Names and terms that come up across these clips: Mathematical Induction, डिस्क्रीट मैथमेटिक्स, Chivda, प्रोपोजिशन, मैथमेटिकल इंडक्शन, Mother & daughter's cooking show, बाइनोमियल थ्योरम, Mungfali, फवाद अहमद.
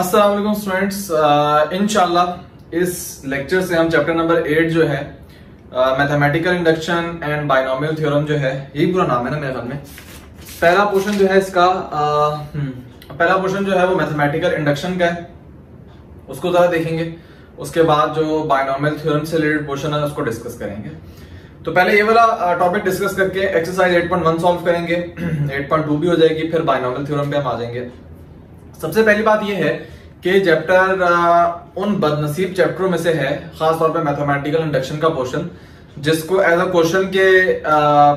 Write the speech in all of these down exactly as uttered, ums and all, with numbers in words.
अस्सलाम वालेकुम स्टूडेंट्स, इंशाल्लाह इस लेक्चर से हम चैप्टर नंबर एट जो है मैथमेटिकल इंडक्शन and बाइनोमियल थ्योरम जो है, यही पूरा नाम है ना मेरे ख्याल में। पहला पोर्शन जो है इसका uh, पहला पोर्शन जो है वो मैथमेटिकल इंडक्शन का है, उसको जरा देखेंगे। उसके बाद जो बाइनोमियल थ्योरम से रिलेटेड पोर्शन है उसको डिस्कस करेंगे। तो पहले ये वाला टॉपिक डिस्कस करके exercise eight point one solve करेंगे, एट पॉइंट टू भी हो जाएगी, फिर बाइनोमियल थ्योरम पे हम आ जाएंगे। सबसे पहली बात यह है कि चैप्टर उन बदनसीब चैप्टरों में से है, खासतौर पे मैथमेटिकल इंडक्शन का पोर्शन, जिसको एज अ क्वेश्चन के आ,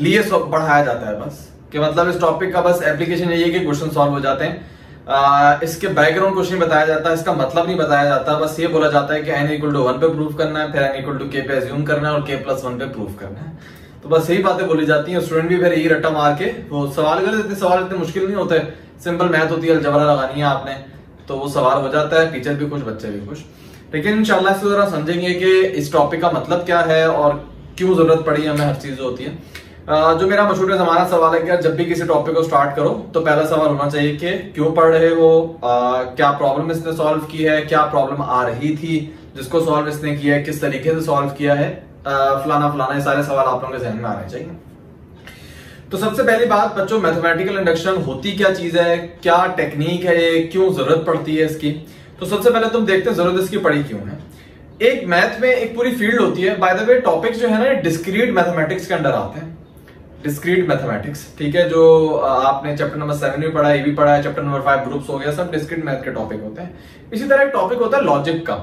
लिए पढ़ाया जाता है। बस कि मतलब इस टॉपिक का बस एप्लीकेशन यही है कि क्वेश्चन सॉल्व हो जाते हैं, आ, इसके बैकग्राउंड कुछ नहीं बताया जाता, इसका मतलब नहीं बताया जाता, बस ये बोला जाता है कि एन इक्वल टू वन पे प्रूफ करना है, फिर एन इक्वल टू के पे एज्यूम करना है और के प्लस वन पे प्रूफ करना है। तो बस यही बातें बोली जाती हैं। स्टूडेंट भी फिर यही रट्टा मार के वो सवाल कर देते। सवाल इतने मुश्किल नहीं होते, सिंपल मैथ होती है, अलजबरा लगानी है आपने, तो वो सवाल हो जाता है, टीचर भी खुश बच्चे भी खुश। लेकिन इंशाल्लाह इसको जरा समझेंगे कि इस टॉपिक का मतलब क्या है और क्यों जरूरत पड़ी हमें हर चीज होती है। आ, जो मेरा मशहूर जमाना सवाल है कि जब भी किसी टॉपिक को स्टार्ट करो तो पहला सवाल होना चाहिए कि क्यों पढ़ रहे हो, आ, क्या प्रॉब्लम इसने सॉल्व की है, क्या प्रॉब्लम आ रही थी जिसको सॉल्व इसने किया है, किस तरीके से सॉल्व किया है, फलाना फलाना, ये सारे सवाल आप लोगों के जहन में आने चाहिए। तो सबसे पहली बात बच्चों, मैथमेटिकल इंडक्शन होती क्या चीज है, क्या टेक्निक है ये, क्यों जरूरत पड़ती है इसकी। तो सबसे पहले तुम देखते हैं जरूरत इसकी पड़ी क्यों है। एक मैथ में एक पूरी फील्ड होती है, बाय द वे टॉपिक जो है ना डिस्क्रीट मैथमेटिक्स के अंडर आते हैं। डिस्क्रीट मैथमेटिक्स, ठीक है, जो आपने चैप्टर नंबर सेवन भी पढ़ा, ये भी पढ़ा है, चैप्टर नंबर फाइव ग्रुप्स हो गया, सब डिस्क्रीट मैथ के टॉपिक होते हैं। इसी तरह एक टॉपिक होता है लॉजिक का।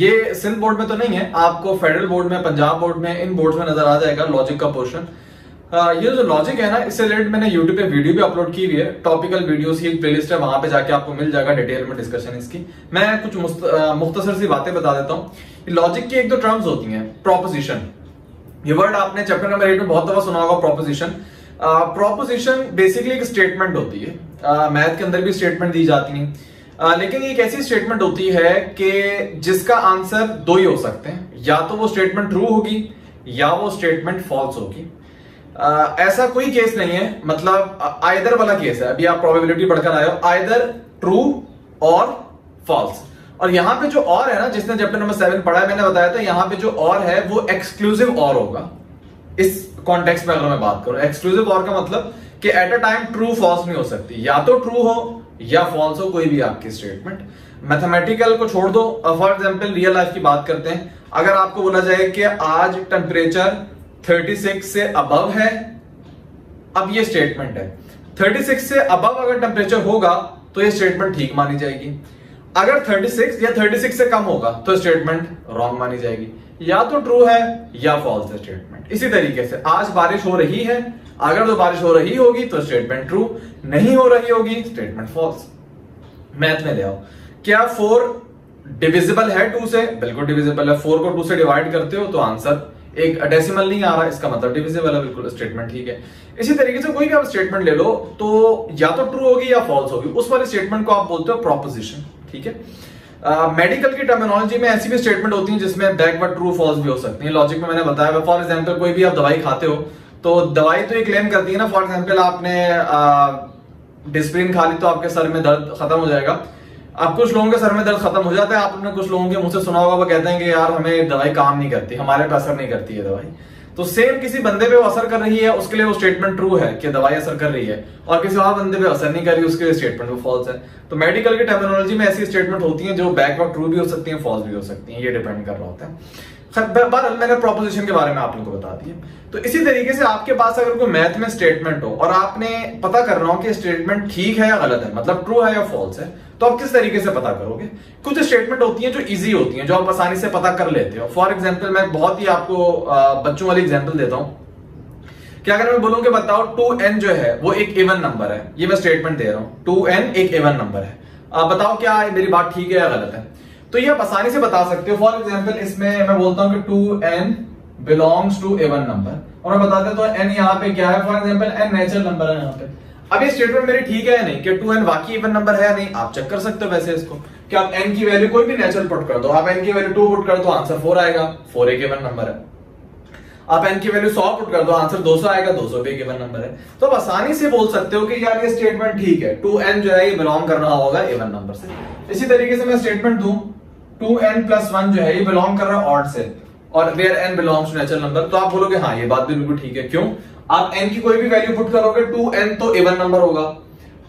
ये सिंध बोर्ड में तो नहीं है, आपको फेडरल बोर्ड में, पंजाब बोर्ड में, इन बोर्ड में नजर आ जाएगा लॉजिक का पोर्शन। Uh, ये जो लॉजिक है ना, इससे रिलेटेड मैंने यूट्यूब पे वीडियो भी अपलोड की हुई है, टॉपिकल वीडियोस की एक प्लेलिस्ट है, वहां पे जाके आपको मिल जाएगा डिटेल में डिस्कशन इसकी। मैं कुछ मुख्तसर सी बातें बता देता हूँ। लॉजिक की एक दो टर्म्स होती हैं। प्रोपोजिशन, ये वर्ड आपने चैप्टर नंबर एट में बहुत दफा सुना होगा। प्रोपोजिशन प्रोपोजिशन बेसिकली एक स्टेटमेंट होती है, uh, मैथ के अंदर भी स्टेटमेंट दी जाती है, uh, लेकिन एक ऐसी स्टेटमेंट होती है कि जिसका आंसर दो ही हो सकते हैं, या तो वो स्टेटमेंट ट्रू होगी या वो स्टेटमेंट फॉल्स होगी। Uh, ऐसा कोई केस नहीं है, मतलब आइदर वाला केस है। अभी आप प्रोबेबिलिटी बढ़कर आए हो, आइदर ट्रू और फॉल्स। और यहां पे जो और है ना, जिसने चैप्टर नंबर सेवन पढ़ा है, मैंने बताया था, यहां पे जो और है वो एक्सक्लूसिव और होगा। इस कॉन्टेक्स्ट में अगर मैं बात करूं, एक्सक्लूसिव और का मतलब कि at a time true false नहीं हो सकती, या तो ट्रू हो या फॉल्स हो कोई भी आपकी स्टेटमेंट। मैथमेटिकल को छोड़ दो, फॉर एग्जाम्पल रियल लाइफ की बात करते हैं। अगर आपको बोला जाए कि आज टेम्परेचर थर्टी सिक्स से अबव है, अब ये स्टेटमेंट है, थर्टी सिक्स से अबव अगर टेम्परेचर होगा तो ये स्टेटमेंट ठीक मानी जाएगी, अगर थर्टी सिक्स या थर्टी सिक्स से कम होगा तो स्टेटमेंट रॉन्ग मानी जाएगी, या तो ट्रू है या फॉल्स है स्टेटमेंट। इसी तरीके से आज बारिश हो रही है, अगर तो बारिश हो रही होगी तो स्टेटमेंट ट्रू, नहीं हो रही होगी स्टेटमेंट फॉल्स। मैथ में ले आओ, क्या फोर डिविजिबल है टू से? बिल्कुल डिविजिबल है, फोर को टू से डिवाइड करते हो तो आंसर एक डेसिमल नहीं आ रहा, इसका मतलब डिविजिबल है, बिल्कुल स्टेटमेंट ठीक है। इसी तरीके से कोई भी आप स्टेटमेंट ले लो तो या तो ट्रू होगी या फॉल्स होगी, उस वाले स्टेटमेंट को आप बोलते हो प्रोपोजिशन, ठीक है। मेडिकल uh, की टर्मिनोलॉजी में ऐसी भी स्टेटमेंट होती है जिसमें बैकवर्ड ट्रू फॉल्स भी हो सकती है। लॉजिक में मैंने बताया, फॉर एग्जाम्पल कोई भी आप दवाई खाते हो तो दवाई तो ये क्लेम करती है ना, फॉर एग्जाम्पल आपने डिस्प्रिन खा ली तो आपके सर में दर्द खत्म हो जाएगा। अब कुछ लोगों के सर में दर्द खत्म हो जाता है, आपने कुछ लोगों के मुंह से सुना होगा, वो कहते हैं कि यार हमें दवाई काम नहीं करती, हमारे पे असर नहीं करती है दवाई। तो सेम किसी बंदे पे वो असर कर रही है, उसके लिए वो स्टेटमेंट ट्रू है कि दवाई असर कर रही है, और किसी और बंदे पे असर नहीं कर रही, उसके लिए स्टेटमेंट वो फॉल्स है। तो मेडिकल की टर्मिनोलॉजी में ऐसी स्टेटमेंट होती है जो बैकवर्ड ट्रू भी हो सकती है, फॉल्स भी हो सकती है, ये डिपेंड कर रहा होता है। बार मैंने प्रोपोजिशन के बारे में आप लोगों को बता दिया। तो इसी तरीके से आपके पास अगर कोई मैथ में स्टेटमेंट हो और आपने पता कर रहा हो कि स्टेटमेंट ठीक है या गलत है, मतलब ट्रू है या फॉल्स है, तो आप किस तरीके से पता करोगे? कुछ स्टेटमेंट होती हैं जो इजी होती हैं, जो आप आसानी से पता कर लेते हो। फॉर एग्जाम्पल मैं बहुत ही आपको बच्चों वाली एग्जाम्पल देता हूँ कि अगर मैं बोलूँ कि बताओ टू एन जो है वो एक इवन नंबर है, ये मैं स्टेटमेंट दे रहा हूँ, टू एन एक इवन नंबर है, आप बताओ क्या मेरी बात ठीक है या गलत है, तो ये आप आसानी से बता सकते हो। फॉर एग्जाम्पल इसमें मैं बोलता हूँ कि two n belongs to even number, और मैं बता देता हूँ एन यहाँ पे क्या है, for example n natural number है यहाँ पे। अब ये स्टेटमेंट मेरी ठीक है या नहीं, कि टू एन वाकई इवन नंबर है या नहीं, आप चेक कर सकते हो। वैसे इसको कि आप एन की वैल्यू कोई भी नेचुरल पुट कर दो, आप एन की वैल्यू टू पुट कर दो, आंसर फोर आएगा, फोर एक इवन नंबर है। आप एन की वैल्यू सौ पुट कर दो, आंसर दो सौ आएगा। दो सौ भी गिवन नंबर है, तो आप आसानी से बोल सकते हो कि यार ये स्टेटमेंट ठीक है, टू एन जो है ये बिलोंग कर रहा होगा इवन नंबर से। इसी तरीके से मैं स्टेटमेंट दूं टू एन प्लस वन जो है ये बिलोंग कर रहा है ऑड से और where n belongs to natural number, तो आप बोलोगे हाँ ये बात भी बिल्कुल ठीक है। क्यों? आप एन की कोई भी वैल्यू पुट करोगे टू एन तो इवन नंबर होगा,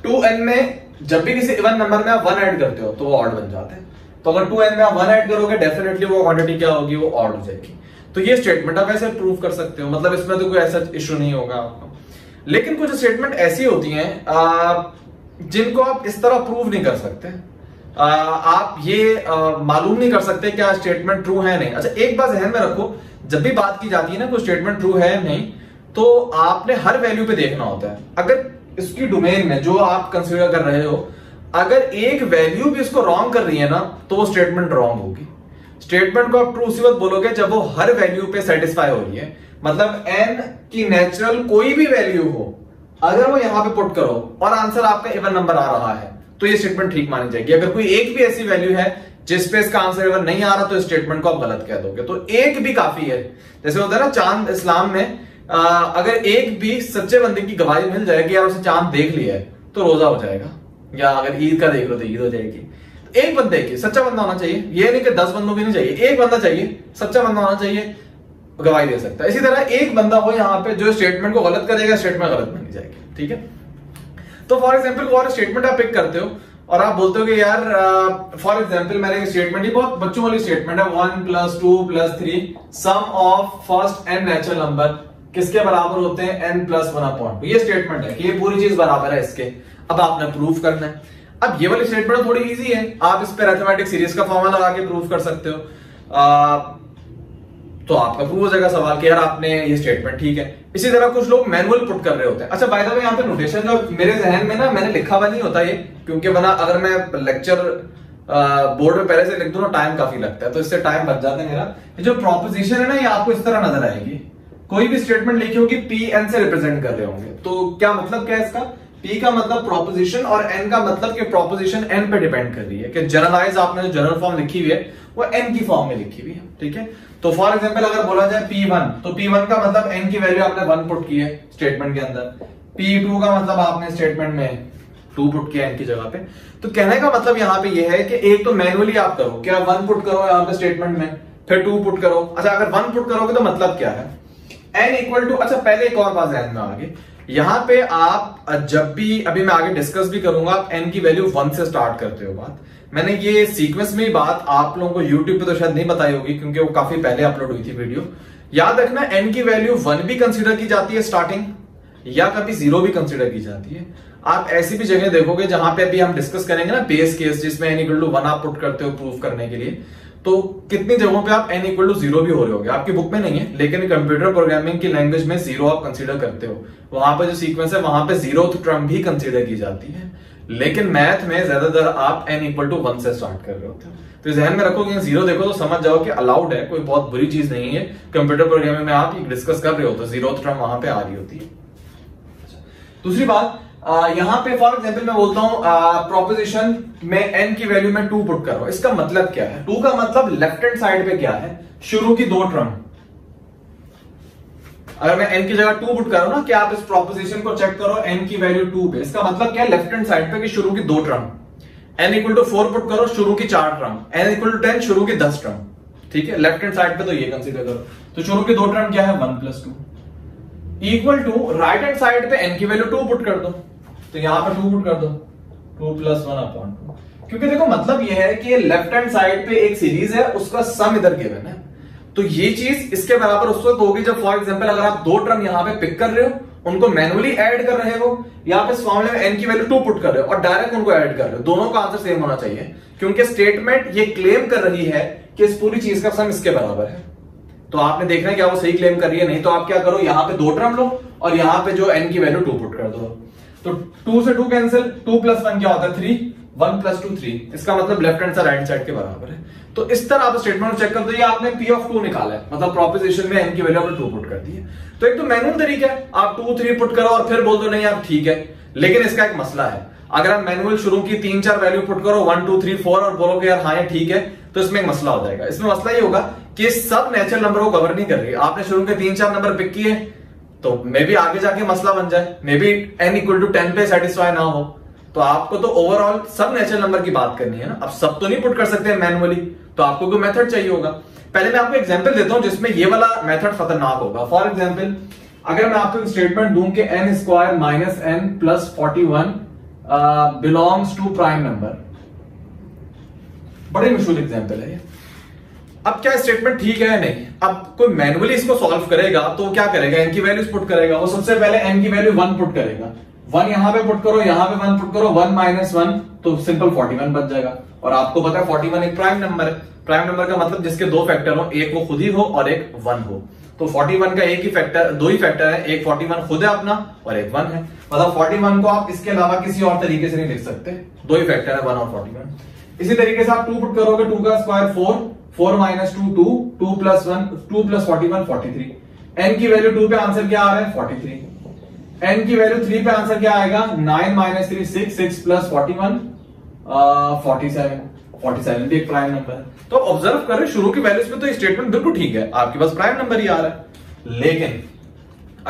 टू एन में जब भी किसी इवन नंबर में आप वन ऐड करते हो तो वो ऑड बन जाते हैं, तो अगर टू एन में आप वन ऐड करोगे डेफिनेटली वो क्वांटिटी क्या होगी, वो ऑड हो जाएगी। तो ये स्टेटमेंट आप ऐसे प्रूव कर सकते हो, मतलब इसमें तो कोई ऐसा इश्यू नहीं होगा आपको। लेकिन कुछ स्टेटमेंट ऐसी होती हैं जिनको आप इस तरह प्रूव नहीं कर सकते, आ, आप ये आ, मालूम नहीं कर सकते क्या स्टेटमेंट ट्रू है नहीं। अच्छा एक बात ध्यान में रखो, जब भी बात की जाती है ना कोई स्टेटमेंट ट्रू है नहीं, तो आपने हर वैल्यू पे देखना होता है। अगर इसकी डोमेन में जो आप कंसीडर कर रहे हो अगर एक वैल्यू भी इसको रॉन्ग कर रही है ना तो वो स्टेटमेंट रॉन्ग होगी। स्टेटमेंट को आप ट्रू उसी वक्त बोलोगे जब वो हर वैल्यू पे सेटिस्फाई हो रही है, मतलब एन की नेचुरल कोई भी वैल्यू हो अगर वो यहां पे पुट करो और आंसर आपका इवन नंबर आ रहा है तो ये स्टेटमेंट ठीक मानी जाएगी। अगर कोई एक भी ऐसी वैल्यू है जिसपे इसका आंसर इवन नहीं आ रहा तो स्टेटमेंट को आप गलत कह दोगे। तो एक भी काफी है, जैसे होता है ना चांद इस्लाम में, आ, अगर एक भी सच्चे बंदे की गवाही मिल जाएगी यार उसे चांद देख लिया है तो रोजा हो जाएगा, या अगर ईद का देख लो तो ईद हो जाएगी। एक बंदे की, सच्चा बंदा होना चाहिए, ये नहीं कि दस बंदों की नहीं चाहिए, एक बंदा चाहिए सच्चा बंदा होना चाहिए गवाही दे सकता है। इसी तरह एक बंदा हो यहाँ पे जो स्टेटमेंट को गलत करेगा स्टेटमेंट गलत मानी जाएगी, ठीक है। तो फॉर एग्जाम्पल कोई और स्टेटमेंट आप पिक करते हो और आप बोलते हो कि यार फॉर एग्जाम्पल मैंने स्टेटमेंट, ये बहुत बच्चों वाली स्टेटमेंट है, one plus two plus three sum of first n natural number किसके बराबर होते हैं, n plus one upon two. ये स्टेटमेंट है, ये पूरी चीज बराबर है इसके, अब आपने प्रूफ करना है। अब ये वाली स्टेटमेंट थोड़ी इजी है, आप इस पे मैथमेटिक सीरीज का फॉर्मूला लगा के प्रूफ कर सकते हो, आ, तो आपका प्रूफ हो जाएगा सवाल कि यार आपने ये स्टेटमेंट ठीक है। इसी तरह कुछ लोग मैनुअल पुट कर रहे होते हैं। अच्छा बाय द वे यहाँ पे नोटेशन जो मेरे जहन में ना मैंने लिखा हुआ नहीं होता ये, क्योंकि वरना अगर मैं लेक्चर बोर्ड में पहले से लिख दूं ना टाइम काफी लगता है, तो इससे टाइम बच जाता है मेरा। जो प्रोपोजिशन है ना ये आपको इस तरह नजर आएगी, कोई भी स्टेटमेंट लिखी होगी पी एन से रिप्रेजेंट कर रहे होंगे। तो क्या मतलब क्या है इसका, P का मतलब प्रोपोजिशन और N का मतलब कि प्रोपोजिशन N पे डिपेंड कर रही है, कि जनरलाइज आपने जो जनरल फॉर्म लिखी हुई है वो N की फॉर्म में लिखी हुई है, ठीक है। तो फॉर एग्जांपल अगर बोला जाए P वन तो P वन का मतलब N की वैल्यू आपने वन पुट की है स्टेटमेंट के अंदर, P टू का मतलब आपने स्टेटमेंट में टू पुट किया N की जगह पे। तो कहने का मतलब यहाँ पे ये है कि एक तो मैनुअली आप करो, क्या वन पुट करो यहाँ पे स्टेटमेंट में, फिर टू पुट करो। अच्छा अगर वन पुट करोगे तो मतलब क्या है N इक्वल टू, अच्छा पहले एक और बात ध्यान में आगे, यहां पे आप जब भी, अभी मैं आगे डिस्कस भी करूंगा, आप एन की वैल्यू वन से स्टार्ट करते हो बात। मैंने ये सीक्वेंस में ही बात आप लोगों को यूट्यूब पे तो शायद नहीं बताई होगी क्योंकि वो काफी पहले अपलोड हुई थी वीडियो। याद रखना एन की वैल्यू वन भी कंसीडर की जाती है स्टार्टिंग, या कभी जीरो भी कंसीडर की जाती है। आप ऐसी भी जगह देखोगे जहां पे अभी हम डिस्कस करेंगे ना बेस केस, जिसमें एन इक्वल टू वन आप पुट करते हो प्रूफ करने के लिए, तो कितनी जगहों पे आप एन इक्वल टू जीरो भी हो रहे होगे। आपकी बुक में नहीं है लेकिन कंप्यूटर प्रोग्रामिंग की लैंग्वेज में जीरो आप कंसीडर करते हो, वहां पे जो सीक्वेंस है वहां पे जीरो टर्म भी कंसीडर की जाती है, लेकिन मैथ में ज्यादातर आप एन इक्वल टू वन से स्टार्ट कर रहे होते हो। तो जहन में रखोगे जीरो देखो तो समझ जाओ कि अलाउड है, कोई बहुत बुरी चीज नहीं है, कंप्यूटर प्रोग्रामिंग में आप डिस्कस कर रहे हो तो जीरो टर्म वहां पे आ रही होती है। दूसरी बात आ, यहां पे फॉर एग्जाम्पल मैं बोलता हूं प्रोपोजिशन में एन की वैल्यू में टू पुट करो, इसका मतलब क्या है, टू का मतलब लेफ्ट हैंड साइड पे क्या है, शुरू की दो टर्म। अगर मैं एन की जगह टू पुट करो ना, कि आप इस प्रोपोजिशन को चेक करो एन की वैल्यू टू पे, इसका मतलब क्या है लेफ्ट हैंड साइड पे कि शुरू की दो term. N equal to four put करो, शुरू की चार term. N equal to ten, शुरू की दस टर्म, ठीक है। लेफ्ट हैंड साइड पे तो ये कंसिडर करो, तो शुरू की दो टर्म क्या है one plus two, equal to right hand side पे एन की वैल्यू टू पुट कर दो, तो यहां पर टू पुट कर दो, two plus one upon two. क्योंकि देखो मतलब ये है कि लेफ्ट हैंड साइड पे एक सीरीज है उसका सम इधर गिवन है, तो ये चीज इसके बराबर उस वक्त होगी जब फॉर एग्जांपल अगर आप दो टर्म यहां पे पिक कर रहे हो, उनको मैनुअली ऐड कर रहे हो, या फिर इस फॉर्मूले में एन की वैल्यू टू पुट कर रहे हो और डायरेक्ट उनको ऐड कर रहे हो, दोनों का आंसर सेम होना चाहिए, क्योंकि स्टेटमेंट ये क्लेम कर रही है कि इस पूरी चीज का सम इसके बराबर है। तो आपने देखना है क्या वो सही क्लेम कर रही है, नहीं तो आप क्या करो यहाँ पे दो टर्म लो और यहाँ पे जो एन की वैल्यू टू पुट कर दो, तो टू से two cancel, two plus one क्या होता है three, one plus two three, इसका मतलब लेफ्ट हैंड से राइट साइड के बराबर है। तो इस तरह आप स्टेटमेंट चेक कर दो, ये आपने पी ऑफ टू निकाला है, मतलब प्रोपोजिशन में एन की वैल्यू आपने टू पुट कर दी है। तो एक तो मैनुअल तरीका है, आप टू थ्री पुट करो और फिर बोल दो नहीं आप ठीक है, लेकिन इसका एक मसला है, अगर आप मैनुअल शुरू की तीन चार वैल्यू पुट करो वन टू थ्री फोर और बोलोगे यार हाँ ये ठीक है, तो इसमें एक मसला हो जाएगा। इसमें मसला ये होगा कि सब नेचुरल नंबर को कवर नहीं कर रही। आपने शुरू के तीन चार नंबर पिक किए तो मे बी आगे जाके मसला बन जाए, may be n equal to ten पे सेटिस्फाई ना हो। तो आपको तो ओवरऑल सब नेचुरल नंबर की बात करनी है ना, आप सब तो नहीं पुट कर सकते हैं मैनुअली, तो आपको कोई मेथड चाहिए होगा। पहले मैं आपको एग्जांपल देता हूं जिसमें ये वाला मेथड खतरनाक होगा। फॉर एग्जांपल अगर मैं आपको स्टेटमेंट दूं कि n square minus n plus forty one belongs to prime number, बड़ी मशहूर एग्जाम्पल है। अब क्या स्टेटमेंट ठीक है या नहीं? अब कोई मैनुअली इसको सॉल्व करेगा तो क्या करेगा, एन की वैल्यूज पुट करेगा। वो सबसे पहले एन की वैल्यू वन पुट करेगा, वन यहां पे पुट करो, यहां पे वन पुट करो, वन माइनस वन तो सिंपल फोर्टी वन बच जाएगा। और आपको पता है फोर्टी वन एक प्राइम नंबर है, प्राइम नंबर का मतलब जिसके दो फैक्टर हो, एक वो खुद ही हो और एक वन हो। तो फोर्टी वन का एक ही फैक्टर, दो ही फैक्टर है, एक फोर्टी वन खुद है अपना और एक वन है। मतलब फोर्टी वन को आप इसके अलावा किसी और तरीके से नहीं लिख सकते, दो ही फैक्टर है वन और फोर्टी वन। इसी तरीके से आप टू पुट करोगे, टू का square four, four minus two two, two plus one two plus forty one forty three. N की वैल्यू टू पे आंसर क्या आ रहा है फोर्टी थ्री। एन की वैल्यू थ्री पे आंसर क्या आएगा, nine minus three six, six plus forty one forty seven, forty seven भी एक प्राइम नंबर है। तो ऑब्जर्व करें शुरू की वैल्यूज में तो स्टेटमेंट बिल्कुल ठीक है, आपके पास प्राइम नंबर ही आ रहा है। लेकिन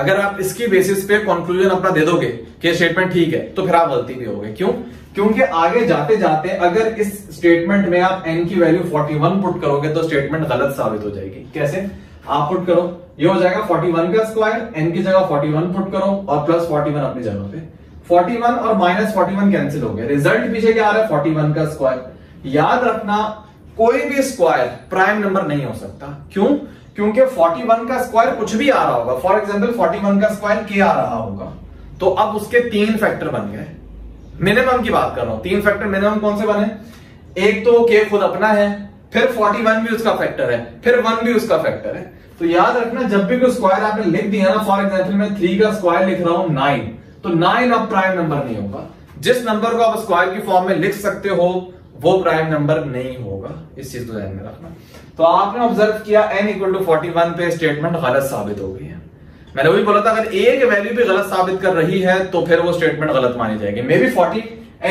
अगर आप इसकी बेसिस पे कंक्लूजन अपना दे दोगे कि स्टेटमेंट ठीक है तो फिर आप गलती भी होगे। क्यों? क्योंकि आगे जाते जाते अगर इस स्टेटमेंट में आप एन की वैल्यू फोर्टी वन पुट करोगे तो स्टेटमेंट गलत साबित हो जाएगी। कैसे? आप पुट करो, ये हो जाएगा फोर्टी वन का स्क्वायर, एन की जगह फोर्टी वन पुट करो और प्लस फोर्टी वन अपनी जगह पे, फोर्टी वन और माइनस फोर्टी वन कैंसिल हो गए, रिजल्ट पीछे क्या आ रहा है फोर्टी वन का स्क्वायर। याद रखना कोई भी स्क्वायर प्राइम नंबर नहीं हो सकता। क्यों? क्योंकि फोर्टी वन का स्क्वायर कुछ भी आ रहा होगा, फॉर एग्जाम्पल फोर्टी वन का स्क्वायर के आ रहा होगा, तो अब उसके तीन फैक्टर बन गए। मिनिमम की बात कर रहा हूं, तीन फैक्टर मिनिमम कौन से बने, एक तो के खुद अपना है, फिर फोर्टी वन भी उसका फैक्टर है, फिर वन भी उसका फैक्टर है। तो याद रखना जब भी कोई स्क्वायर आपने लिख दिया ना, फॉर एग्जाम्पल मैं थ्री का स्क्वायर लिख रहा हूं नाइन, तो नाइन अब प्राइम नंबर नहीं होगा। जिस नंबर को आप स्क्वायर की फॉर्म में लिख सकते हो वो प्राइम नंबर नहीं होगा, इस चीज को ध्यान में रखना। तो आपने ऑब्जर्व किया n equal to forty one पे स्टेटमेंट गलत साबित हो गई है। मैंने वही बोला था अगर एक वैल्यू भी गलत साबित कर रही है तो फिर वो स्टेटमेंट गलत मानी जाएगी। मे बी फोर्टी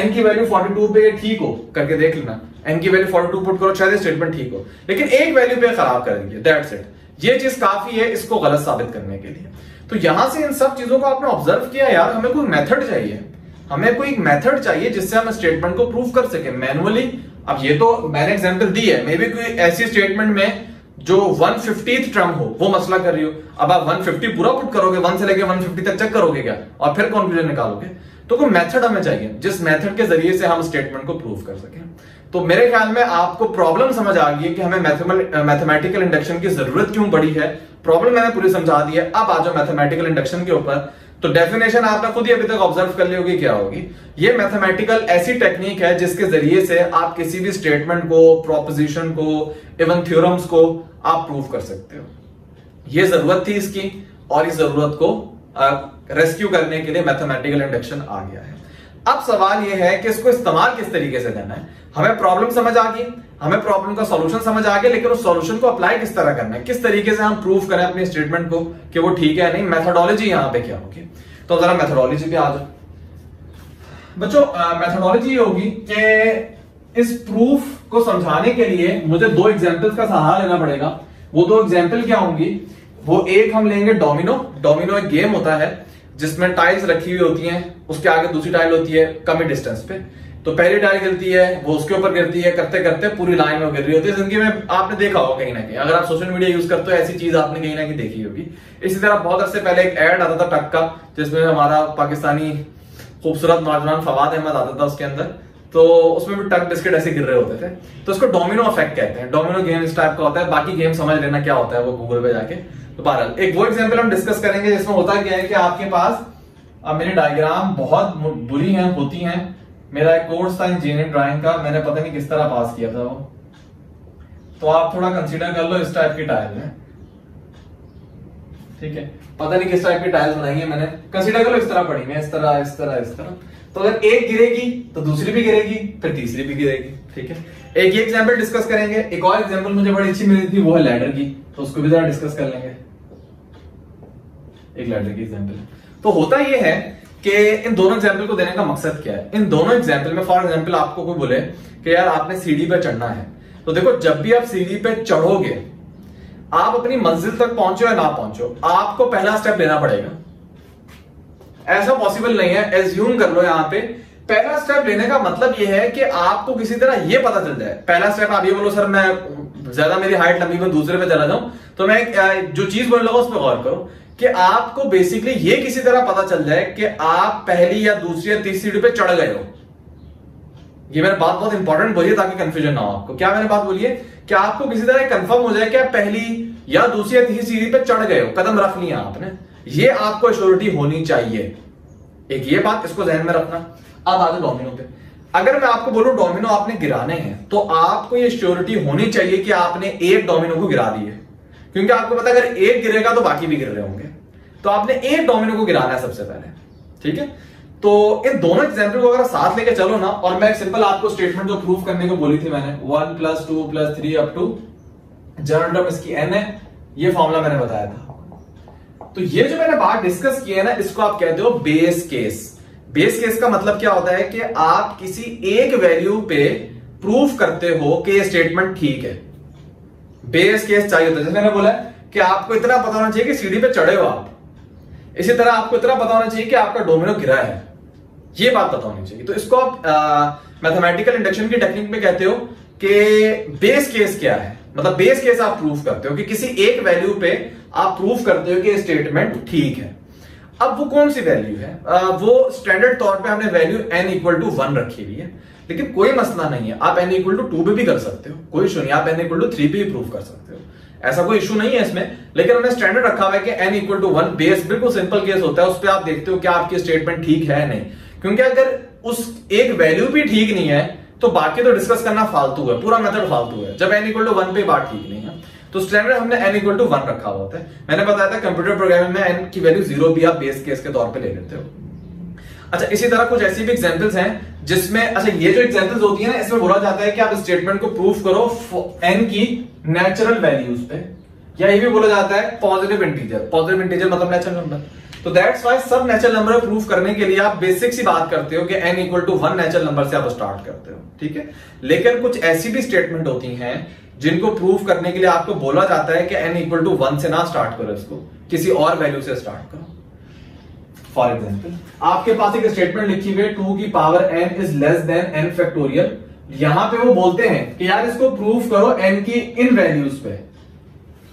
n की वैल्यू फोर्टी टू पे ठीक हो, करके देख लेना, n की वैल्यू फोर्टी टू पुट करो, शायद स्टेटमेंट ठीक हो, लेकिन एक वैल्यू पे खराब करेंगे, दैट्स इट। ये चीज काफी है इसको गलत साबित करने के लिए। तो यहां से इन सब चीजों को आपने ऑब्जर्व किया, यार हमें कोई मेथड चाहिए, हमें कोई मेथड चाहिए जिससे हम स्टेटमेंट को प्रूव कर सके मैनुअली। अब ये तो मैंने एग्जांपल दी है, मे बी कोई ऐसी स्टेटमेंट में जो वन फिफ्टीथ टर्म हो वो मसला कर रही हो। अब आप वन फिफ्टी पूरा पुट करोगे, वन से लेके वन फिफ्टी तक चेक करोगे क्या, और फिर कंक्लूजन निकालोगे। तो कोई मेथड हमें चाहिए जिस मेथड के जरिए से हम स्टेटमेंट को प्रूव कर सके। तो मेरे ख्याल में आपको प्रॉब्लम समझ आ गई है कि हमें मैथमेटिकल इंडक्शन की जरूरत क्यों पड़ी है। प्रॉब्लम मैंने पूरी समझा दी है, अब आ जाओ मैथमेटिकल इंडक्शन के ऊपर। तो डेफिनेशन आपने खुद ही अभी तक ऑब्जर्व कर ली होगी क्या होगी। ये मैथमेटिकल ऐसी टेक्निक है जिसके जरिए से आप किसी भी स्टेटमेंट को, प्रोपोजिशन को, इवन थ्योरम्स को आप प्रूव कर सकते हो। ये जरूरत थी इसकी और इस जरूरत को रेस्क्यू करने के लिए मैथमेटिकल इंडक्शन आ गया है। अब सवाल यह है कि इसको इस्तेमाल किस तरीके से करना है। हमें प्रॉब्लम समझ आ गई, हमें प्रॉब्लम का सॉल्यूशन समझ आ गया, लेकिन उस सॉल्यूशन को अप्लाई किस तरह करना है, किस तरीके से हम प्रूव करें अपने स्टेटमेंट को कि वो ठीक है या नहीं, मेथडोलॉजी यहाँ पे क्या होगी। तो जरा मेथडोलॉजी पे आ जाओ बच्चों। मेथडोलॉजी ये होगी कि इस प्रूफ को समझाने के लिए मुझे दो एग्जाम्पल्स का सहारा लेना पड़ेगा। वो दो एग्जाम्पल क्या होंगी, वो एक हम लेंगे डोमिनो। डोमिनो एक गेम होता है जिसमें टाइल्स रखी हुई होती हैं, उसके आगे दूसरी टाइल होती है कम डिस्टेंस पे। तो पहली टाइल गिरती है, वो उसके ऊपर गिरती है, करते करते पूरी लाइन में गिर रही होती है। जिंदगी में आपने देखा होगा कहीं ना कहीं, अगर आप सोशल मीडिया यूज करते हो ऐसी चीज आपने कहीं ना कहीं देखी होगी। इसी तरह बहुत अरसे पहले एक एड आता था टक का, जिसमें हमारा पाकिस्तानी खूबसूरत नौजवान फवाद अहमद आता था उसके अंदर, तो उसमें भी टक बिस्किट ऐसे गिर रहे होते थे। तो इसको डोमिनो इफेक्ट कहते हैं, डोमिनो गेम इस टाइप का होता है। बाकी गेम समझ लेना क्या होता है वो गूगल पे जाके। तो बहरहाल एक वो एग्जाम्पल हम डिस्कस करेंगे जिसमें होता क्या है कि आपके पास, अब मेरी डायग्राम बहुत बुरी है होती है, मेरा एक कोर्स था इंजीनियरिंग ड्राइंग का, मैंने पता नहीं किस तरह पास किया था वो, तो आप थोड़ा कंसीडर कर लो इस टाइप की टाइल है, ठीक है, पता नहीं किस टाइप की टाइल्स बनाई है मैंने, कंसीडर कर लो इस तरह पड़ी मैं, इस तरह इस तरह इस तरह। तो अगर एक गिरेगी तो दूसरी भी गिरेगी, फिर तीसरी भी गिरेगी, ठीक है। एक एग्जाम्पल डिस्कस करेंगे। एक और एग्जाम्पल मुझे बड़ी अच्छी मिली थी, वो है लैडर की, तो उसको भी जरा डिस्कस कर लेंगे। एक लैडर की एग्जाम्पल। तो होता यह है कि इन दोनों एग्जाम्पल को देने का मकसद क्या है, इन दोनों एग्जाम्पल में फॉर एग्जाम्पल आपको कोई बोले कि यार आपने सीढ़ी पे चढ़ना है, तो देखो जब भी आप सीढ़ी पे चढ़ोगे आप अपनी मंजिल तक पहुंचो या ना पहुंचो, आपको पहला स्टेप लेना पड़ेगा। ऐसा पॉसिबल नहीं है, एज्यूम कर लो यहां पे। पहला स्टेप लेने का मतलब यह है कि आपको किसी तरह यह पता चल जाए। पहला स्टेप आप ये बोलो, सर मैं ज्यादा मेरी हाइट लंबी में दूसरे पे चला जाऊं, तो मैं जो चीज बोलने लगा उस पर गौर करो कि आपको बेसिकली ये किसी तरह पता चल जाए कि आप पहली या दूसरी या तीसरी सीढ़ी पे चढ़ गए हो। ये मैंने बात बहुत इंपॉर्टेंट बोली है ताकि कंफ्यूजन ना हो आपको। क्या मैंने बात बोली है कि आपको किसी तरह कंफर्म हो जाए कि आप पहली या दूसरी या तीसरी सीढ़ी पे चढ़ गए हो, कदम रख लिया आपने, ये आपको श्योरिटी होनी चाहिए। एक ये बात इसको जहन में रखना। अब आते डोमिनो पे। अगर मैं आपको बोलूं डोमिनो आपने गिराने हैं, तो आपको ये श्योरिटी होनी चाहिए कि आपने एक डोमिनो को गिरा दिए, क्योंकि आपको पता अगर एक गिरेगा तो बाकी भी गिर रहे होंगे, तो आपने एक डोमिनो को गिराना है सबसे पहले। ठीक है, तो इन दोनों एग्जाम्पल को अगर साथ लेके चलो ना, और मैं एक सिंपल आपको स्टेटमेंट जो प्रूफ करने को बोली थी मैंने, one plus two plus three up to general term इसकी एन है, ये फॉर्मूला मैंने बताया था। तो ये जो मैंने बात डिस्कस की है ना, इसको आप कहते हो बेस केस। बेस केस का मतलब क्या होता है कि आप किसी एक वैल्यू पे प्रूफ करते हो कि ये स्टेटमेंट ठीक है। बेस केस चाहिए होता है, जैसे मैंने बोला कि आपको इतना पता होना चाहिए कि सीढ़ी पे चढ़े हो आप, इसी तरह आपको इतना पता होना चाहिए कि आपका डोमिनो गिरा है, ये बात पता होनी चाहिए। तो इसको आप मैथमेटिकल इंडक्शन की टेक्निक में कहते हो कि बेस केस क्या है। मतलब बेस केस आप प्रूफ करते हो कि किसी एक वैल्यू पे आप प्रूफ करते हो कि ये स्टेटमेंट ठीक है। अब वो कौन सी वैल्यू है? आ, वो स्टैंडर्ड तौर पे हमने value n equal to one रखी हुई है, लेकिन कोई मसला नहीं है, आप n इक्वल टू टू पे भी कर सकते हो, कोई इशू नहीं, आप n इक्वल टू थ्री पे भी प्रूफ कर सकते हो, ऐसा कोई इशू नहीं है इसमें। लेकिन हमने स्टैंडर्ड रखा हुआ है कि n equal to one, base बिल्कुल सिंपल केस होता है, उस पर आप देखते हो कि आपकी स्टेटमेंट ठीक है नहीं, क्योंकि अगर उस एक वैल्यू भी ठीक नहीं है तो बाकी तो डिस्कस करना फालतू है, पूरा मेथड फालतू है। जब n इक्वल टू वन पे बात ठीक नहीं है, तो स्टैंडर्ड हमने n इक्वल टू वन रखा होता है। मैंने बताया था कंप्यूटर प्रोग्रामिंग में n की वैल्यू जीरो भी आप बेस केस के तौर पे ले लेते हो। अच्छा, इसी तरह कुछ ऐसी भी एग्जांपल्स हैं जिसमें, अच्छा ये जो एग्जांपल्स होती है ना, इसमें बोला जाता है कि आप स्टेटमेंट को प्रूफ करो n की नेचुरल वैल्यूज पे, या ये भी बोला जाता है पॉजिटिव इंटीजर। पॉजिटिव इंटीजर मतलब नेचुरल नंबर, तो दैट्स व्हाई सब नेचुरल नंबर को प्रूफ करने के लिए आप बेसिक सी बात करते हो कि n equal to one natural number से आप स्टार्ट करते हो। ठीक है, लेकिन कुछ ऐसी भी स्टेटमेंट होती हैं जिनको प्रूफ करने के लिए आपको बोला जाता है कि n इक्वल टू वन से ना स्टार्ट करो, इसको किसी और वैल्यू से स्टार्ट करो। फॉर एग्जाम्पल, आपके पास एक स्टेटमेंट लिखी हुई है टू की power n is less than n factorial. यहां पे वो बोलते हैं कि यार इसको प्रूफ करो n की इन वैल्यूज पे,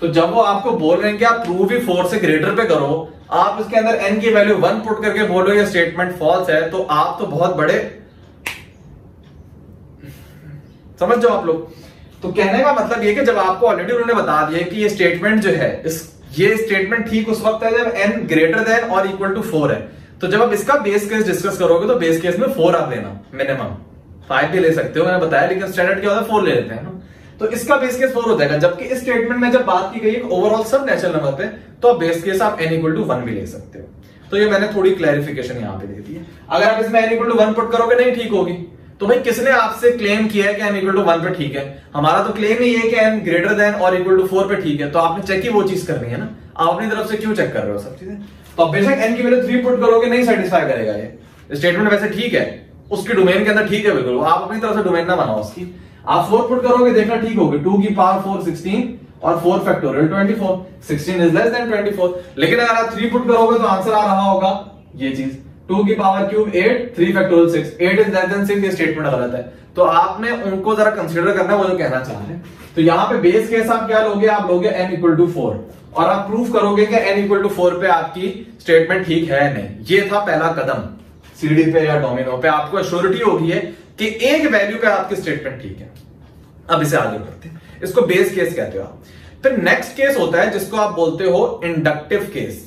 तो जब वो आपको बोल रहे हैं कि आप प्रूफ ही फोर से ग्रेटर पे करो, आप इसके अंदर n की वैल्यू वन पुट करके बोलो ये स्टेटमेंट फॉल्स है, तो आप तो बहुत बड़े, समझ जाओ आप लोग। तो कहने का मतलब ये कि जब आपको ऑलरेडी उन्होंने बता दिया कि ये स्टेटमेंट जो है इस ये स्टेटमेंट ठीक उस वक्त है जब n ग्रेटर देन और इक्वल टू फोर है, तो जब आप इसका बेस केस डिस्कस करोगे तो बेस केस में फोर आप लेना, मिनिमम फाइव भी ले सकते हो, मैंने बताया, लेकिन स्टैंडर्ड क्या होता है फोर ले लेते हैं ना, तो इसका बेस केस फोर हो जाएगा। जबकि इस स्टेटमेंट में जब बात की गई ओवरऑल सब नेचुरल नंबर पे, तो आप बेस केस आप n इक्वल टू वन भी ले सकते हो। तो ये मैंने थोड़ी क्लैरिफिकेशन यहाँ पे दे दी है। अगर आप इसमें n equal to one put करोगे नहीं ठीक होगी, तो भाई किसने आपसे क्लेम किया है कि n इक्वल टू वन पे ठीक है? हमारा तो क्लेम ही है कि n ग्रेटर देन और इक्वल टू फोर पे ठीक है, तो आपने चेक ही वो चीज करनी है ना, आप अपनी तरफ से क्यों चेक कर रहे हो सब चीजें? तो आप बेशक n की वैल्यू थ्री पुट करोगे नहीं सेटिस्फाई करेगा, ये स्टेटमेंट वैसे ठीक है, उसके डोमेन के अंदर ठीक है बिल्कुल, आप अपनी तरफ से डोमेन ना बनाओ उसकी, आप फोर पुट करोगे देखना ठीक होगी, टू की पावर फोर सिक्सटीन और four factorial twenty four, sixteen is less than twenty four. लेकिन अगर आप थ्री पुट करोगे तो आंसर आ रहा होगा ये चीज, टू की power cube eight, three factorial six, eight is less than six, ये स्टेटमेंट गलत है। तो आपने उनको जरा कंसीडर करना है वो जो कहना चाह रहे हैं। तो यहाँ पे बेस केस आप क्या लोगे, आप लोगे n इक्वल टू फोर और आप प्रूफ करोगे कि n इक्वल टू फोर पे आपकी स्टेटमेंट ठीक है नहीं। ये था पहला कदम, सीढ़ी पे या डोमिनो पे आपको श्योरिटी होगी है कि एक वैल्यू पे आपकी स्टेटमेंट ठीक है। अब इसे आगे बढ़ते हैं, इसको बेस केस कहते हो आप। फिर नेक्स्ट केस होता है जिसको आप बोलते हो इंडक्टिव केस,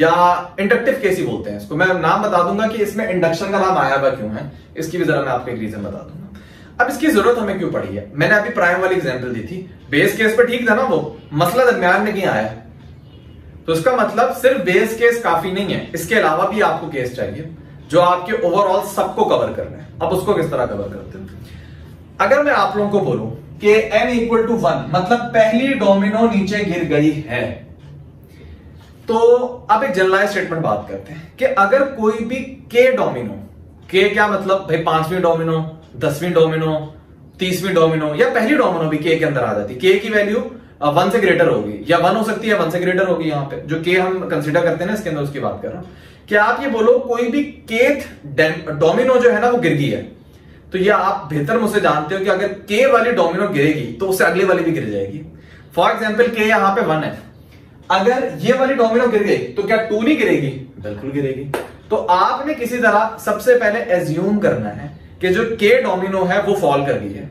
या इंडक्टिव केस ही बोलते हैं इसको। मैं नाम बता दूंगा कि इसमें इंडक्शन का नाम आया हुआ क्यों है, इसकी भी जरा मैं आपको एक रीजन बता दूंगा। अब इसकी जरूरत हमें क्यों पड़ी है? मैंने अभी प्राइम वाली एग्जांपल दी थी, बेस केस पे ठीक था ना, वो मसला दरमियान में नहीं आया, तो इसका मतलब सिर्फ बेस केस काफी नहीं है, इसके अलावा भी आपको केस चाहिए जो आपके ओवरऑल सबको कवर करना है। अब उसको किस तरह कवर करते हैं? अगर मैं आप लोगों को बोलूं कि एन इक्वल टू वन मतलब पहली डोमिनो नीचे गिर गई है, तो आप एक जनरलाइज स्टेटमेंट बात करते हैं कि अगर कोई भी के डोमिनो, के क्या मतलब भाई पांचवी डोमिनो, दसवीं डोमिनो, तीसवीं डोमिनो या पहली डोमिनो भी के के अंदर आ जाती है, के की वैल्यू वन से ग्रेटर होगी या वन हो सकती है वन से ग्रेटर होगी यहाँ पे जो के हम कंसिडर करते हैं ना इसके अंदर उसकी बात कर रहा हूं। क्या आप ये बोलो कोई भी केथ डोमिनो जो है ना वो गिर गई है तो ये आप बेहतर मुझसे जानते हो कि अगर के वाली डोमिनो गिरेगी तो उससे अगली वाली भी गिर जाएगी। फॉर एग्जाम्पल के यहाँ पे वन है, अगर ये वाली डोमिनो गिर गई तो क्या टू नहीं गिरेगी? बिल्कुल गिरेगी। तो आपने किसी तरह सबसे पहले एज्यूम करना है कि जो के डोमिनो है वो फॉल कर गई है।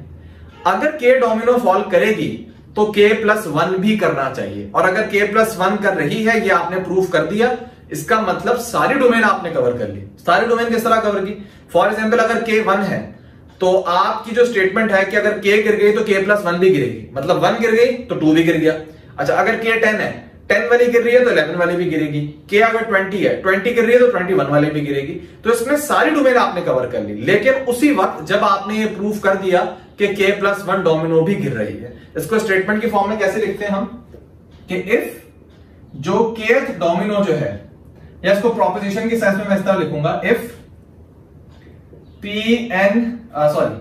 अगर के डोमिनो फॉल करेगी तो के प्लस वन भी करना चाहिए और अगर के प्लस वन कर रही है ये आपने प्रूफ कर दिया, इसका मतलब सारी डोमेन आपने कवर कर ली। सारी डोमेन किस तरह कवर की? फॉर एग्जाम्पल अगर के वन है तो आपकी जो स्टेटमेंट है कि अगर के गिर गई तो के प्लस वन भी गिरेगी, मतलब वन गिर गई तो टू भी गिर गया। अच्छा अगर के टेन है, टेन वाली गिर रही है तो इलेवन वाली भी गिरेगी। के अगर ट्वेंटी है, ट्वेंटी गिर रही है तो इक्कीस वाली भी गिरेगी। तो इसमें सारी डोमेन आपने कवर कर ली, लेकिन उसी वक्त जब आपने ये प्रूफ कर दिया कि के प्लस वन डोमिनो भी गिर रही है। इसको स्टेटमेंट की फॉर्म में कैसे लिखते हैं हम कि इफ जो kth डोमिनो जो है, या इसको प्रोपोजिशन के सेंस में मैं इस तरह लिखूंगा, if P n sorry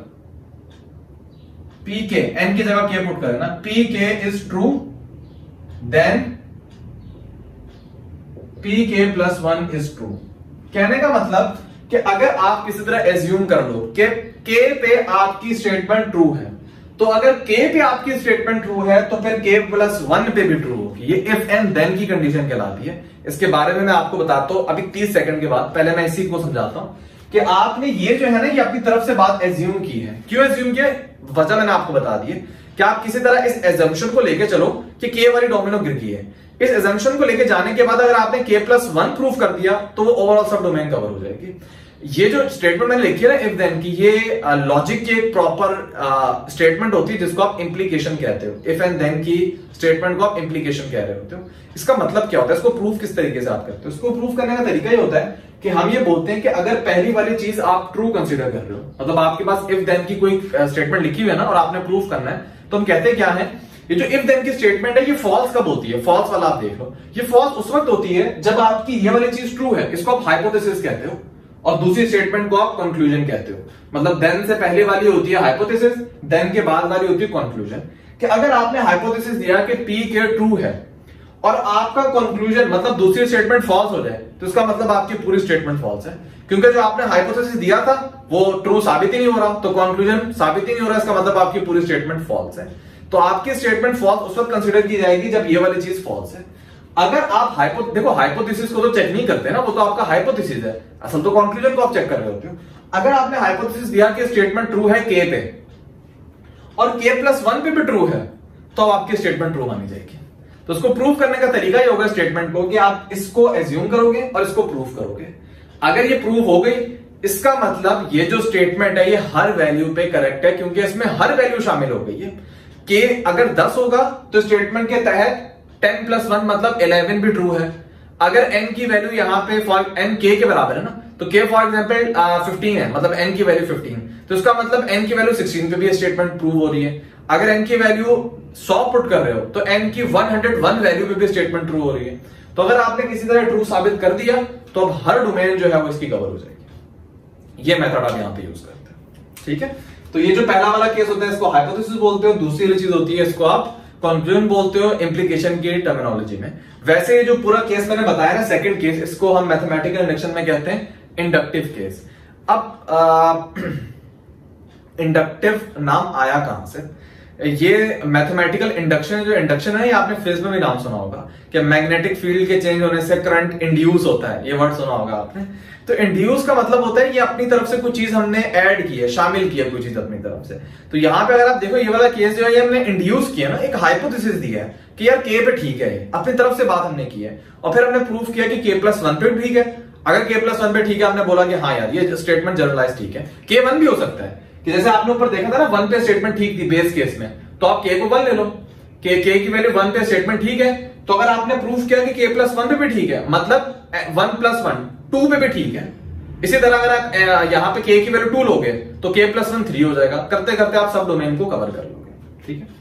P k n की जगह के पुट करना, P k is true then P k plus one is true. कहने का मतलब कि अगर आप किसी तरह एज्यूम कर लो कि के पे आपकी स्टेटमेंट ट्रू है तो अगर के पे आपकी स्टेटमेंट ट्रू है तो फिर के प्लस वन पे भी ट्रू होगी। ये इफ एंड देन की कंडीशन कहलाती है। इसके बारे में मैं आपको बताता हूं अभी तीस सेकंड के बाद। पहले मैं इसी को समझाता हूं कि आपने ये जो है ना ये अपनी तरफ से बात एज्यूम की है। क्यों एज्यूम किया? वजह मैंने आपको बता दी है कि आप किसी तरह इस एजम्पशन को लेके चलो कि के वाली डोमिनो गिर गई है। इस एजम्पशन को लेके जाने के बाद अगर आपने के प्लस वन प्रूफ कर दिया तो वो ओवरऑल सब डोमेन कवर हो जाएगी। ये जो स्टेटमेंट मैंने लिखी है ना इफ देन की, ये लॉजिक की एक प्रॉपर स्टेटमेंट होती है जिसको आप इम्प्लीकेशन कहते हो। इफ एंड देन की स्टेटमेंट को आप इम्प्लीकेशन कह रहे होते हो। इसका मतलब क्या होता है? इसको प्रूफ किस तरीके से आप करते हो? इसको प्रूफ करने का तरीका ये होता है कि हम ये बोलते हैं कि अगर पहली वाली चीज आप ट्रू कंसिडर कर रहे हो, मतलब आपके पास इफ देन की कोई स्टेटमेंट लिखी हुई है ना और आपने प्रूफ करना है, तो हम कहते हैं क्या है ये जो इफ देन की स्टेटमेंट है ये फॉल्स कब होती है? फॉल्स वाला आप देख लो, ये फॉल्स उस वक्त होती है जब आपकी ये वाली चीज ट्रू है, इसको आप हाइपोथेसिस कहते हो, और दूसरी स्टेटमेंट को आप कंक्लूजन कहते हो। मतलब देन से पहले वाली होती है हाइपोथेसिस, देन के बाद वाली होती है कंक्लूजन। कि अगर आपने हाइपोथेसिस दिया कि पी के ट्रू है और आपका कंक्लूजन मतलब दूसरी स्टेटमेंट फॉल्स हो जाए तो इसका मतलब आपकी पूरी स्टेटमेंट फॉल्स है, क्योंकि जो आपने हाइपोथेसिस दिया था वो ट्रू साबित ही नहीं हो रहा, तो कंक्लूजन साबित ही नहीं हो रहा, इसका मतलब आपकी पूरी स्टेटमेंट फॉल्स है। तो आपकी स्टेटमेंट फॉल्स उस वक्त कंसिडर की जाएगी जब ये वाली चीज फॉल्स है। अगर आप हाइपो देखो हाइपोथेसिस को तो चेक नहीं करते ना, वो तो आपका हाइपोथेसिस है, असल तो कंक्लूजन को आप चेक कर रहे होते हो। अगर आपने हाइपोथेसिस दिया कि स्टेटमेंट ट्रू है के पे और के प्लस वन पे भी ट्रू है तो आपकी स्टेटमेंट ट्रू मानी जाएगी। तो इसको प्रूफ करने का तरीका ये होगा स्टेटमेंट को कि आप इसको एज्यूम करोगे और इसको प्रूफ करोगे। अगर ये प्रूफ हो गई इसका मतलब ये जो स्टेटमेंट है ये हर वैल्यू पे करेक्ट है, क्योंकि इसमें हर वैल्यू शामिल हो गई है। के अगर दस होगा तो स्टेटमेंट के तहत टेन प्लस वन मतलब इलेवन भी ट्रू है। अगर एन की वैल्यू यहाँ पे फॉर एन के के बराबर है ना, तो के फॉर एग्जाम्पल फिफ्टीन है, मतलब एन की वैल्यू फिफ्टीन, तो इसका मतलब एन की वैल्यू सिक्सटीन पे भी स्टेटमेंट प्रूव हो रही है। अगर एन की वैल्यू सौ पुट कर रहे हो तो एन की एक सौ एक वैल्यू पे भी स्टेटमेंट ट्रू हो रही है। तो अगर आपने किसी तरह ट्रू साबित कर दिया तो अब हर डोमेन जो है वो इसकी कवर हो जाएगी। ये मेथड आप यहाँ पे यूज करते हैं, ठीक है। तो ये जो पहला वाला केस होता है इसको हाइपोथेसिस बोलते हो, दूसरी वाली चीज होती है इसको आप कंक्लूजन बोलते हो इम्प्लीकेशन की टर्मिनोलॉजी में। वैसे ये जो पूरा केस मैंने बताया ना सेकंड केस, इसको हम मैथमेटिकल इंडक्शन में कहते हैं इंडक्टिव केस। अब आ, इंडक्टिव नाम आया कहां से? ये मैथमेटिकल इंडक्शन जो इंडक्शन है ये आपने फिजिक्स में भी नाम सुना होगा कि मैग्नेटिक फील्ड के चेंज होने से करंट इंड्यूस होता है, ये वर्ड सुना होगा आपने। तो इंड्यूस का मतलब होता है कि अपनी तरफ से कुछ चीज हमने ऐड की है, शामिल की है कोई चीज अपनी तरफ से। तो यहाँ पे अगर आप देखो ये वाला केस जो है ये हमने इंड्यूस किया ना, एक हाइपोथेसिस दिया है कि यार के पे ठीक है, अपनी तरफ से बात हमने की है और फिर हमने प्रूफ किया कि के प्लस वन पे ठीक है। अगर के प्लस वन पे ठीक है हमने बोला कि हाँ यार ये स्टेटमेंट जनरलाइज ठीक है। के वन भी हो सकता है कि जैसे आपने ऊपर देखा था ना वन पे स्टेटमेंट ठीक थी बेस केस में, तो आप के को वन ले लो, के के की वैल्यू वन पे स्टेटमेंट ठीक है, तो अगर आपने प्रूफ किया कि के प्लस वन पे भी ठीक है मतलब वन प्लस वन टू पे भी ठीक है। इसी तरह अगर आप यहाँ पे के की वैल्यू टू लोगे तो के प्लस वन थ्री हो जाएगा। करते करते आप सब डोमेन को कवर कर लोगे, ठीक है।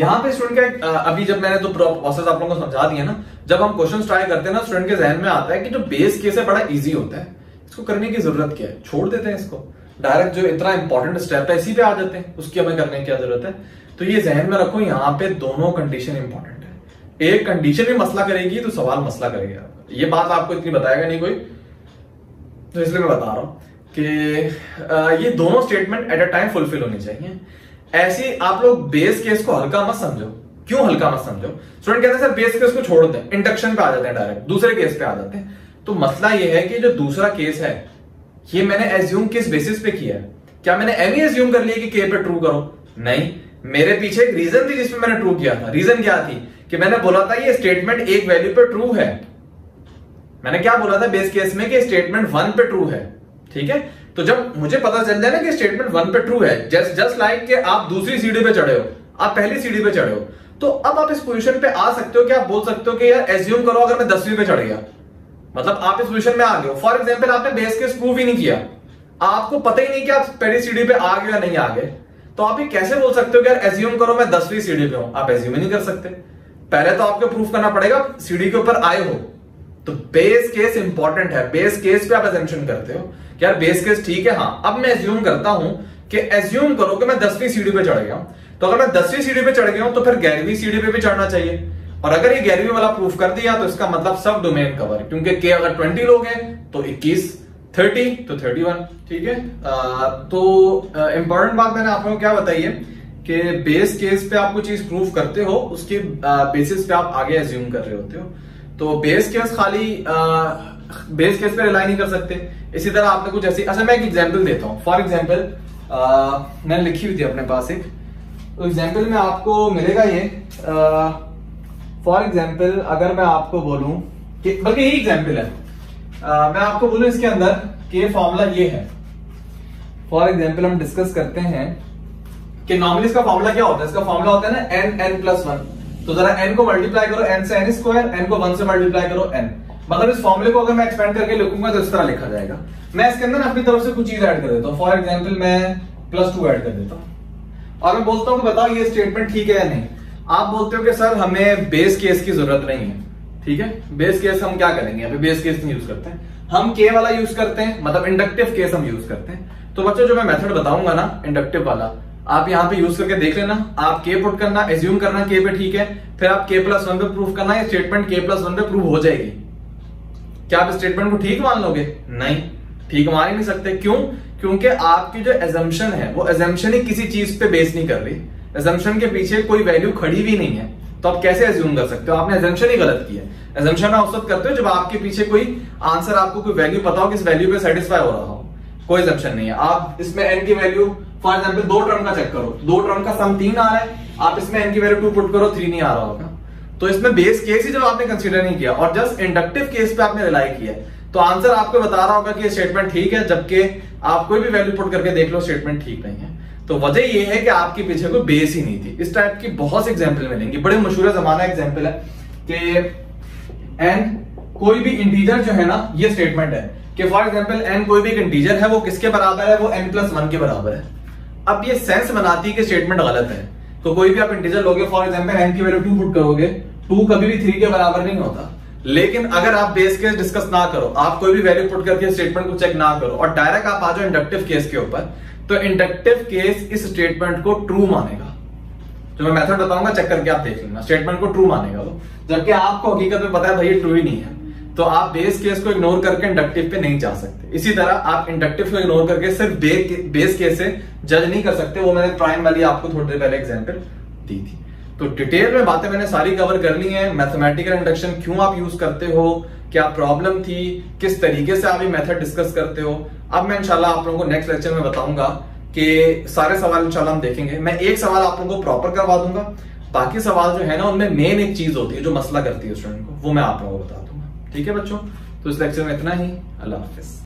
यहाँ पे स्टूडेंट का अभी जब मैंने तो प्रोसेस आप लोगों को समझा दिया ना, जब हम क्वेश्चन ट्राई करते हैं ना स्टूडेंट के जहन में आता है कि जो बेस केस है बड़ा ईजी होता है, इसको करने की जरूरत क्या है, छोड़ देते हैं इसको। डायरेक्ट जो इतना इंपॉर्टेंट स्टेप है इसी पे आ जाते हैं, उसकी हमें करने की क्या जरूरत है। तो ये जहन में रखो, यहाँ पे दोनों कंडीशन इंपॉर्टेंट है, एक कंडीशन भी मसला करेगी तो सवाल मसला करेगा। ये बात आपको इतनी बताएगा नहीं कोई, तो इसलिए मैं बता रहा हूं कि ये दोनों statement at a time fulfil होनी चाहिए। ऐसी आप लोग बेस केस को हल्का मत समझो। क्यों हल्का मत समझो? स्टूडेंट कहते हैं सर बेस केस को छोड़ दें, इंडक्शन पे आ जाते हैं, डायरेक्ट दूसरे केस पे आ जाते हैं। तो मसला यह है कि जो दूसरा केस है ये मैंने एज्यूम किस बेसिस पे किया है? क्या मैंने एम ही एज्यूम कर लिया कि के पे ट्रू करो? नहीं, मेरे पीछे एक रीजन थी जिसमें मैंने ट्रू किया था। रीजन क्या थी कि मैंने बोला था ये स्टेटमेंट एक वैल्यू पे ट्रू है। मैंने क्या बोला था बेस केस में कि स्टेटमेंट वन पे ट्रू है, ठीक है। तो जब मुझे पता चल जाए ना कि स्टेटमेंट वन पे ट्रू है, जस्ट जस्ट लाइक कि आप दूसरी सीढ़ी पे चढ़े हो, आप पहली सीढ़ी पे चढ़े हो, तो अब आप इस पोजीशन पे आ सकते हो कि आप बोल सकते हो कि यार एज्यूम करो अगर मैं दसवीं पे चढ़ गया, मतलब आप इस पोजीशन में आ गए हो। फॉर एग्जाम्पल आपने बेस केस प्रूव ही नहीं किया, आपको पता ही नहीं कि आप पहली सीढ़ी पे आ गए या नहीं आ गए, तो आप ये कैसे बोल सकते हो कि यार एज्यूम करो मैं दसवीं सीढ़ी पे हूं? आप एज्यूम ही नहीं कर सकते, पहले तो आपको प्रूफ करना पड़ेगा सीढ़ी के ऊपर आए हो। तो बेस केस इंपॉर्टेंट है, बेस केस पे आप assumption करते हो कि यार बेस केस ठीक है, हाँ अब मैं assume करता हूं कि assume करो कि मैं दसवीं सीढ़ी पे चढ़ गया हूं, तो अगर मैं दसवीं सीढ़ी पे चढ़ गया हूं तो फिर ग्यारहवीं सीढ़ी पे भी चढ़ना चाहिए। और अगर ये ग्यारहवीं वाला प्रूफ कर दिया तो इसका मतलब सब डोमेन कवर, क्योंकि के अगर ट्वेंटी लोग हैं तो इक्कीस, थर्टी तो थर्टी वन, ठीक है। आ, तो इंपॉर्टेंट बात मैंने आप लोगों को क्या बताई है कि बेस केस पे आप कुछ चीज प्रूव करते हो, उसके बेसिस पे आप आगे एज्यूम कर रहे होते हो। तो बेस केस खाली आ, बेस केस पे रिलाई नहीं कर सकते। इसी तरह आपने कुछ ऐसी, अच्छा मैं एक एग्जांपल देता हूँ। फॉर एग्जांपल मैंने लिखी हुई थी अपने पास एक, तो एग्जांपल में आपको मिलेगा ये। फॉर एग्जांपल अगर मैं आपको बोलूं कि, बल्कि यही एग्जांपल है, आ, मैं आपको बोलूं इसके अंदर कि फॉर्मूला ये है। फॉर एग्जाम्पल हम डिस्कस करते हैं कि नॉर्मली इसका फॉर्मूला क्या होता है। इसका फॉर्मूला होता है ना एन एन प्लस वन, तो जरा n को मल्टीप्लाई करो n से, n स्क्वायर, n को वन से मल्टीप्लाई करो n, मतलब इस फॉर्मूले को अगर मैं एक्सपेंड करके लिखूंगा तो इस तरह लिखा जाएगा। मैं इसके अंदर अपनी तरफ से कुछ चीज ऐड कर देता हूँ। फॉर एग्जांपल मैं प्लस टू ऐड कर देता हूँ और मैं बोलता हूँ कि बताओ ये स्टेटमेंट ठीक है या नहीं। आप बोलते हो कि सर हमें बेस केस की जरूरत नहीं है, ठीक है। बेस केस हम क्या करेंगे, हमें बेस केस नहीं यूज करते हैं, हम के वाला यूज करते हैं, मतलब इंडक्टिव केस हम यूज करते हैं। तो बच्चों जो मैं मेथड बताऊंगा ना इंडक्टिव वाला, आप यहाँ पे यूज करके देख लेना। आप के पुट करना, एज्यूम करना के पे ठीक है, फिर आप के प्लस वन पे प्रूफ करना, ये स्टेटमेंट के प्लस वन पे प्रूफ हो जाएगी। क्या आप स्टेटमेंट को ठीक मान लोगे? नहीं, ठीक मान ही नहीं सकते। क्यों? क्योंकि आपकी जो एजम्पशन है वो एजम्पशन ही किसी चीज पे बेस नहीं कर रही, एजम्पशन के पीछे कोई वैल्यू खड़ी भी नहीं है, तो आप कैसे एज्यूम कर सकते हो? आपने एजम्पशन ही गलत किया है। एजम्पशन आप उस वक्त करते हो जब आपके पीछे कोई आंसर, आपको कोई वैल्यू पता हो, किस वैल्यू पे सेटिस्फाई हो रहा हो। कोई एजम्पशन नहीं है। आप इसमें एन की वैल्यू, फॉर एग्जाम्पल दो टर्म का चेक करो, दो टर्म का सम तीन आ रहा है, आप इसमें n की वैल्यू टू पुट करो, थ्री नहीं आ रहा होगा। तो इसमें बेस केस ही जब आपने कंसीडर नहीं किया और जस्ट इंडक्टिव केस पे आपने रिलाई किया, तो आंसर आपको बता रहा होगा कि ये स्टेटमेंट ठीक है, जबकि आप कोई भी वैल्यू पुट करके देख लो स्टेटमेंट ठीक नहीं है। तो वजह यह है कि आपके पीछे कोई बेस ही नहीं थी। इस टाइप की बहुत से एग्जाम्पल मिलेंगे, बड़े मशहूर जमाना एग्जाम्पल है कि एन कोई भी इंटीजर जो है ना, ये स्टेटमेंट है कि फॉर एग्जाम्पल एन कोई भी एक इंटीजर है, वो किसके बराबर है? वो एन प्लस वन के बराबर है। अब ये सेंस बनाती है कि स्टेटमेंट गलत है। तो कोई भी आप इंटीजर लोगे, फॉर एग्जांपल n की वैल्यू टू पुट करोगे, टू कभी भी थ्री के बराबर नहीं होता। लेकिन अगर आप बेस केस डिस्कस ना करो, आप कोई भी वैल्यू पुट करके स्टेटमेंट को चेक ना करो और डायरेक्ट आप आ जाओ इंडक्टिव केस के ऊपर, तो इंडक्टिव केस इस स्टेटमेंट को ट्रू मानेगा। जो मैं मेथड बताऊंगा चेक करके आप देख लेना, स्टेटमेंट को ट्रू मानेगा वो, जबकि आपको हकीकत में पता है भाई ये ट्रू ही नहीं है। तो आप बेस केस को इग्नोर करके इंडक्टिव पे नहीं जा सकते। इसी तरह आप इंडक्टिव को इग्नोर करके सिर्फ बेस केस से जज नहीं कर सकते। वो मैंने प्राइम वाली आपको थोड़ी देर पहले एग्जांपल दी थी। तो डिटेल में बातें मैंने सारी कवर कर ली है। मैथमेटिकल इंडक्शन क्यों आप यूज करते हो, क्या प्रॉब्लम थी, किस तरीके से आप ये मेथड डिस्कस करते हो। अब मैं इंशाल्लाह आप लोगों को नेक्स्ट लेक्चर में बताऊंगा कि सारे सवाल इंशाल्लाह हम देखेंगे। मैं एक सवाल आप लोगों को प्रॉपर करवा दूंगा, बाकी सवाल जो है ना उनमें मेन एक चीज होती है जो मसला करती है स्टूडेंट को, वो मैं आप लोगों को बता दूंगा। ठीक है बच्चों, तो इस लेक्चर में इतना ही। अल्लाह हाफिज।